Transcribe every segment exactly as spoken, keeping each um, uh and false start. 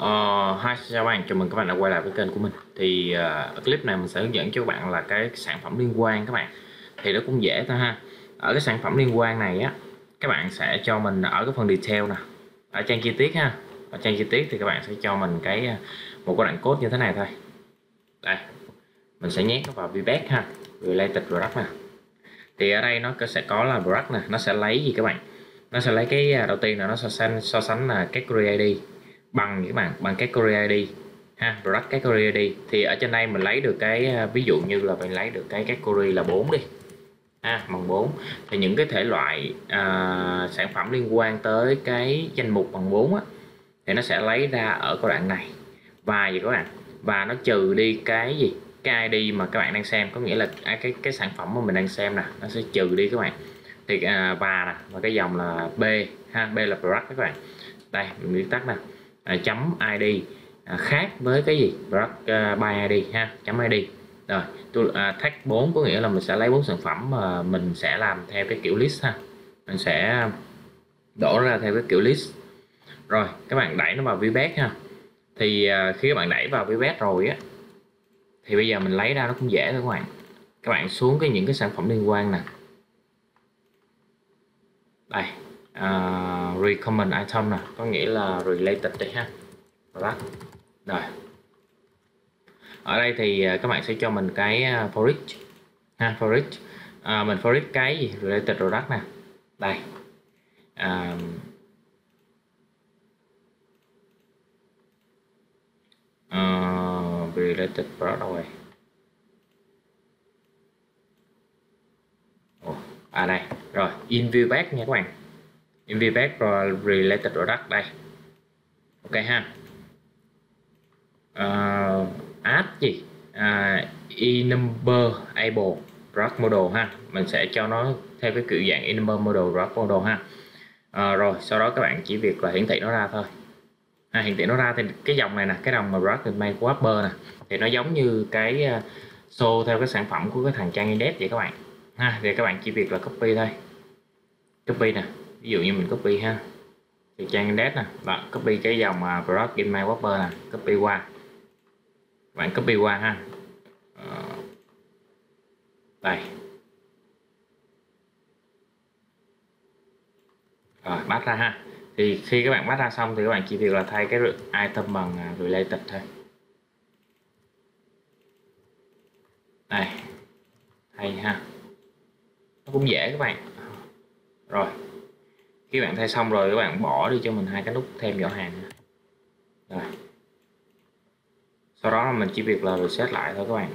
Uh, hi, chào các bạn, chào mừng các bạn đã quay lại với kênh của mình. Thì uh, ở clip này mình sẽ hướng dẫn cho các bạn là cái sản phẩm liên quan các bạn. Thì nó cũng dễ thôi ha. Ở cái sản phẩm liên quan này á, các bạn sẽ cho mình ở cái phần detail nè, ở trang chi tiết ha. Ở trang chi tiết thì các bạn sẽ cho mình cái một cái đoạn code như thế này thôi. Đây, mình sẽ nhét nó vào ViewBag ha, Related Product nè. Thì ở đây nó sẽ có là product nè, nó sẽ lấy gì các bạn? Nó sẽ lấy cái đầu tiên là nó so sánh so sánh là category i đê bằng các bạn bằng category i đê ha, product category i đê. Thì ở trên đây mình lấy được cái ví dụ như là mình lấy được cái category là bốn đi ha, bằng bốn. Thì những cái thể loại à, sản phẩm liên quan tới cái danh mục bằng bốn á, thì nó sẽ lấy ra ở cái đoạn này và gì các bạn, và nó trừ đi cái gì cái i đê mà các bạn đang xem, có nghĩa là à, cái cái sản phẩm mà mình đang xem nè, nó sẽ trừ đi các bạn. Thì à, và nè, và cái dòng là B ha, B là product các bạn. Đây mình viết tắt nè, à, chấm i đê à, khác với cái gì product à, by i đê ha, chấm i đê. Rồi tôi à, tag bốn có nghĩa là mình sẽ lấy bốn sản phẩm mà mình sẽ làm theo cái kiểu list ha, mình sẽ đổ ra theo cái kiểu list. Rồi các bạn đẩy nó vào ViewBag ha. Thì à, khi các bạn đẩy vào ViewBag rồi á, thì bây giờ mình lấy ra nó cũng dễ thôi các bạn. Các bạn xuống cái những cái sản phẩm liên quan nè. Đây, uh, recommend item nè, có nghĩa là related đấy ha. Đó. Rồi. Ở đây thì các bạn sẽ cho mình cái for each ha, for each. Uh, mình for each cái gì? Related product nè. Đây. Uh, uh, related product đâu rồi? À đây, rồi in ViewBag nha các bạn, in ViewBag rồi related product đây, ok ha. Uh, add gì uh, in number able product model ha, mình sẽ cho nó theo cái kiểu dạng in number model product model ha. Uh, rồi sau đó các bạn chỉ việc là hiển thị nó ra thôi. À, hiển thị nó ra thì cái dòng này nè, cái dòng mà product make wrapper nè, thì nó giống như cái show theo cái sản phẩm của cái thằng trang index vậy các bạn. Ha, thì các bạn chỉ việc là copy thôi, copy nè, ví dụ như mình copy ha, thì trang index nè, bạn copy cái dòng mà product in my wrapper nè, copy qua, bạn copy qua ha, đây, rồi bắt ra ha. Thì khi các bạn bắt ra xong thì các bạn chỉ việc là thay cái item bằng related thôi, đây, thay ha. Cũng dễ các bạn. Rồi khi bạn thay xong rồi các bạn bỏ đi cho mình hai cái nút thêm giỏ hàng. Rồi sau đó là mình chỉ việc là reset lại thôi các bạn,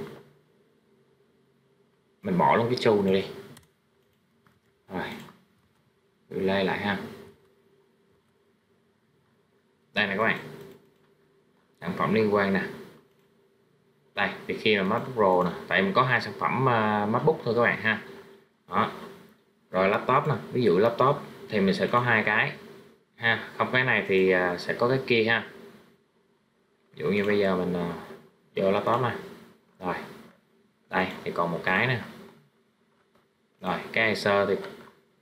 mình bỏ luôn cái chu này đi, rồi relay lại ha. Đây này các bạn, sản phẩm liên quan nè. Đây thì khi mà MacBook Pro nè, tại mình có hai sản phẩm uh, MacBook thôi các bạn ha. Đó. Rồi laptop nè, ví dụ laptop thì mình sẽ có hai cái ha, không cái này thì sẽ có cái kia ha. Ví dụ như bây giờ mình uh, vô laptop này, rồi đây thì còn một cái nè. Rồi cái sơ thì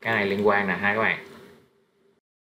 cái này liên quan là hai các bạn,